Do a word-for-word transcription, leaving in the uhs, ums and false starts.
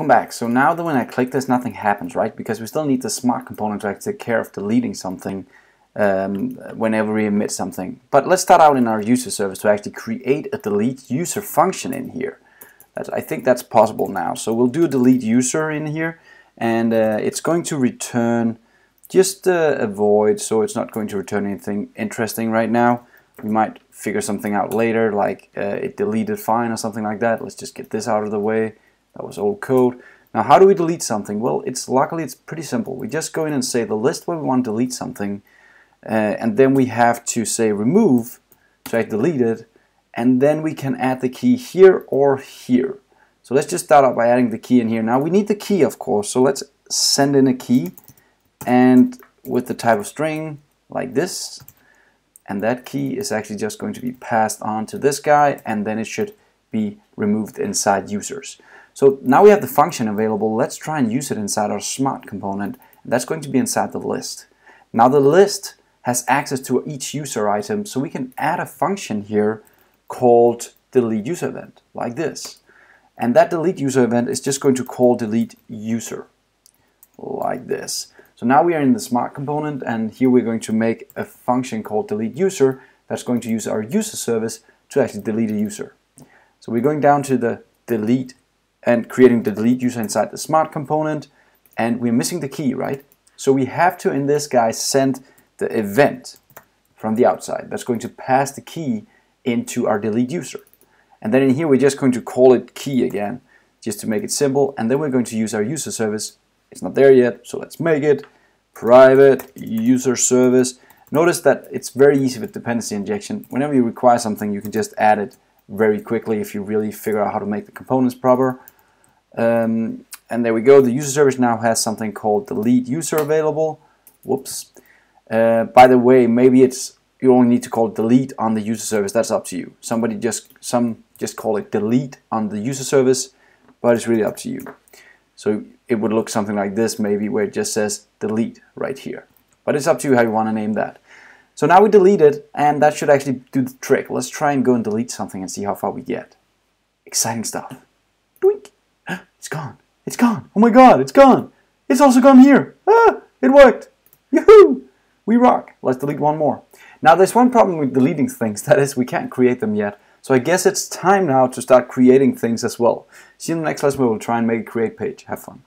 Welcome back. So now that when I click this, nothing happens, right? Because we still need the smart component to take care of deleting something um, whenever we emit something. But let's start out in our user service to actually create a delete user function in here. That's, I think that's possible now. So we'll do a delete user in here, and uh, it's going to return just uh, a void, so it's not going to return anything interesting right now. We might figure something out later, like uh, it deleted fine or something like that. Let's just get this out of the way. That was old code. Now, how do we delete something? Well, it's luckily it's pretty simple. We just go in and say the list where we want to delete something, uh, and then we have to say remove to delete it, and then we can add the key here or here. So let's just start out by adding the key in here. Now we need the key, of course, so let's send in a key, and with the type of string like this. And that key is actually just going to be passed on to this guy, and then it should be removed inside users. So now we have the function available. Let's try and use it inside our smart component. That's going to be inside the list. Now the list has access to each user item, so we can add a function here called delete user event, like this. And that delete user event is just going to call delete user, like this. So now we are in the smart component, and here we're going to make a function called delete user that's going to use our user service to actually delete a user. So we're going down to the delete and creating the delete user inside the smart component, and we're missing the key, right? So we have to, in this guy, send the event from the outside that's going to pass the key into our delete user. And then in here, we're just going to call it key again, just to make it simple, and then we're going to use our user service. It's not there yet, so let's make it private user service. Notice that it's very easy with dependency injection. Whenever you require something, you can just add it very quickly if you really figure out how to make the components proper. Um, and there we go. The user service now has something called delete user available. Whoops. Uh, by the way, maybe it's you only need to call delete on the user service. That's up to you. Somebody just some just call it delete on the user service, but it's really up to you. So it would look something like this, maybe, where it just says delete right here. But it's up to you how you want to name that. So now we delete it, and that should actually do the trick. Let's try and go and delete something and see how far we get. Exciting stuff. Doink. It's gone. It's gone. Oh my god, it's gone. It's also gone here. Ah, it worked. Yoohoo! We rock. Let's delete one more. Now there's one problem with deleting things. That is, we can't create them yet. So I guess it's time now to start creating things as well. See you in the next lesson where we'll try and make a create page. Have fun.